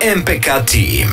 MPK Team.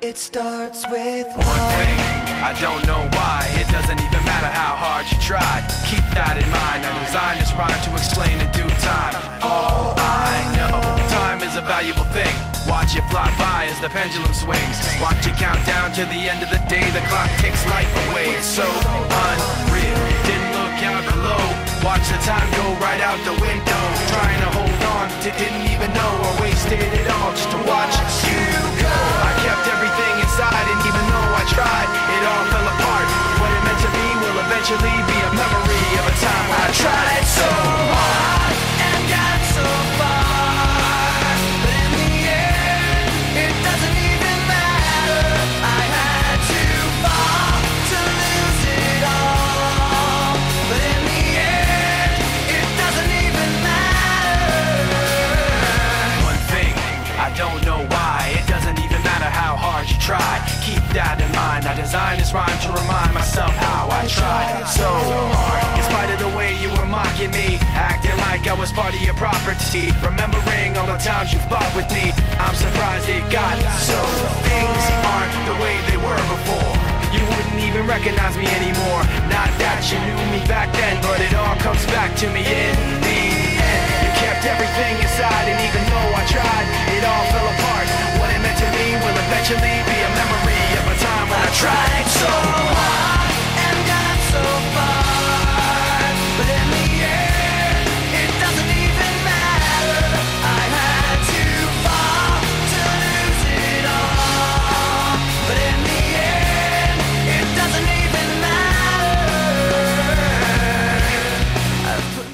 It starts with one thing, I don't know why. It doesn't even matter how hard you try. Keep that in mind. I designed this rhyme to explain in due time. All I know, time is a valuable thing. Watch it fly by as the pendulum swings. Watch it count down to the end of the day. The clock takes life away. It's so unreal, didn't look out below. Watch the time go right out the window. Trying to hold on to didn't even know. I wasted it all just to watch you go. I kept everything and even though I tried, it all fell apart. What it meant to be will eventually be a memory of a time when I tried so hard and got so far, but in the end, it doesn't even matter. I had to fall to lose it all, but in the end, it doesn't even matter. One thing, I don't know why, it doesn't even how hard you try. Keep that in mind. I designed this rhyme to remind myself how I tried so hard. In spite of the way you were mocking me, acting like I was part of your property, remembering all the times you fought with me, I'm surprised it got so. Things aren't the way they were before. You wouldn't even recognize me anymore. Not that you knew me back then, but it all comes back to me in the end. You kept everything inside, and even though I tried, it all fell apart. What it meant to me will eventually be a memory of a time when I tried so hard and got so far, but in the end, it doesn't even matter. I had to fall to lose it all, but in the end, it doesn't even matter.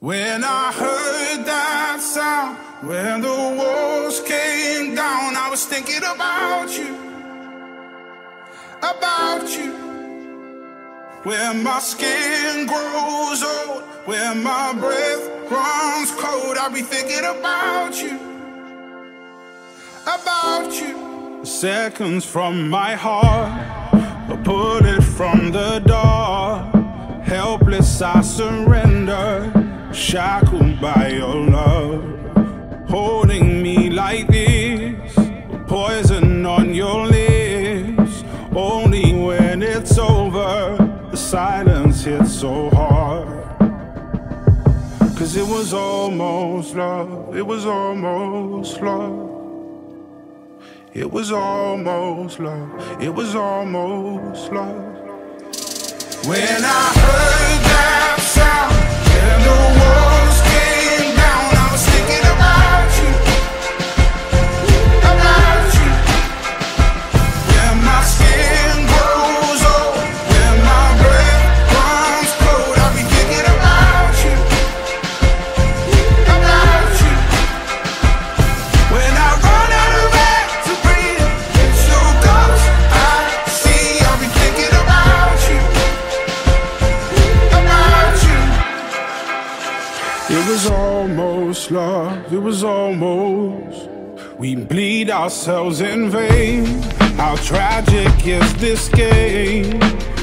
When I heard that sound, when the walls came down, I was thinking about you. When my skin grows old, when my breath runs cold, I'll be thinking about you. Seconds from my heart, a bullet from the door. Helpless I surrender, shackled by your love. Holding me like this, poison on your lips. Only when it's over, the silence hits so hard. 'Cause it was almost love, it was almost love. It was almost love, it was almost love. When I heard that sound and the walls came down, I was thinking love, it was almost. We bleed ourselves in vain. How tragic is this game?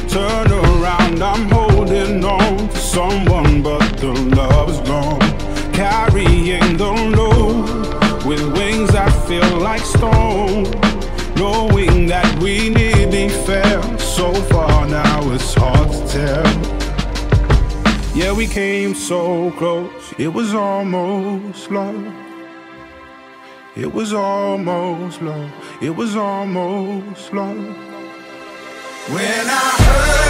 Turn around, I'm holding on to someone, but the love's gone. Carrying the load with wings that feel like stone. Knowing that we nearly fell so far, now it's hard to tell. Yeah, we came so close, it was almost love. It was almost love, it was almost love. When I heard